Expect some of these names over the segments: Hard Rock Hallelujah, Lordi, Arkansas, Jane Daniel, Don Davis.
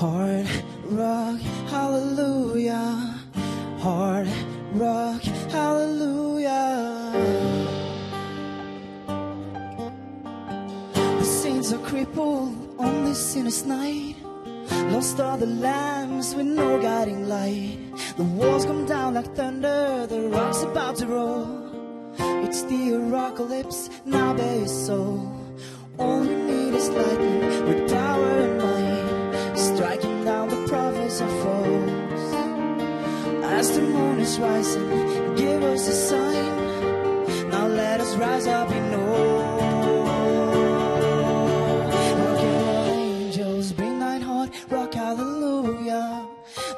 Hard rock, hallelujah. Hard rock, hallelujah. The saints are crippled on this sinner's night. Lost are the lambs with no guiding light. The walls come down like thunder, the rock's about to roll. It's the apocalypse, now bare your soul. All we need is lightning with power and might, striking down the prophets and foes. As the moon is rising, give us a sign. Now let us rise up in awe. Look at angels, bring thine heart, rock hallelujah.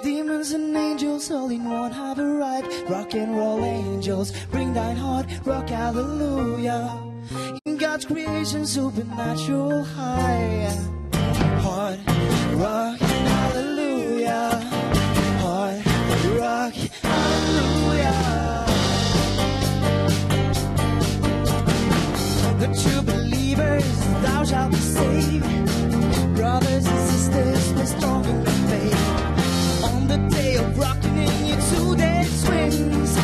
Demons and angels all in one have arrived. Rock and roll angels, bring thine heart, rock hallelujah. In God's creation, supernatural high. Heart, rock, hallelujah. Heart, rock, hallelujah. The true believers, thou shalt be saved. Brothers and sisters, we're strong in the faith. On the day of rocking you to their swings,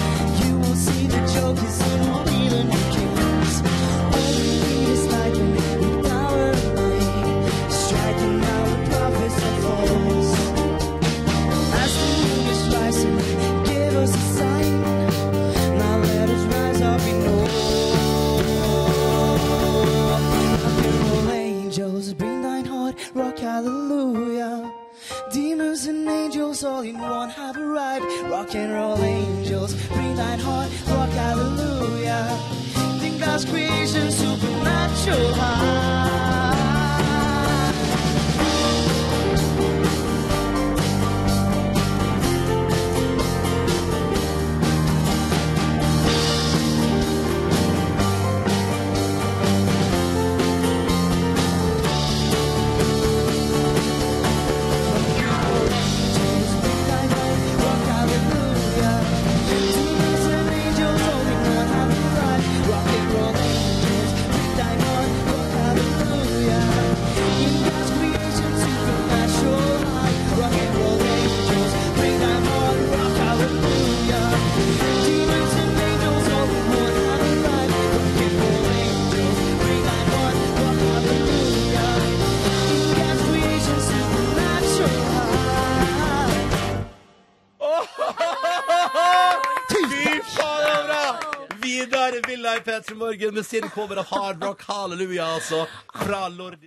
you will see the joke is in all the new kings. All we need is lightning with power and might, striking out the prophets and foes. As the moon is rising, give us a sign. Now let us rise up in awe. Rock and roll angels, bring thine heart, rock hallelujah. Demons and angels all in one have arrived. Rock and roll angels, bring thine heart, rock hallelujah. Think God's creation supernatural high. Morgen med sin cover av Hard Rock Hallelujah, altså fra Lord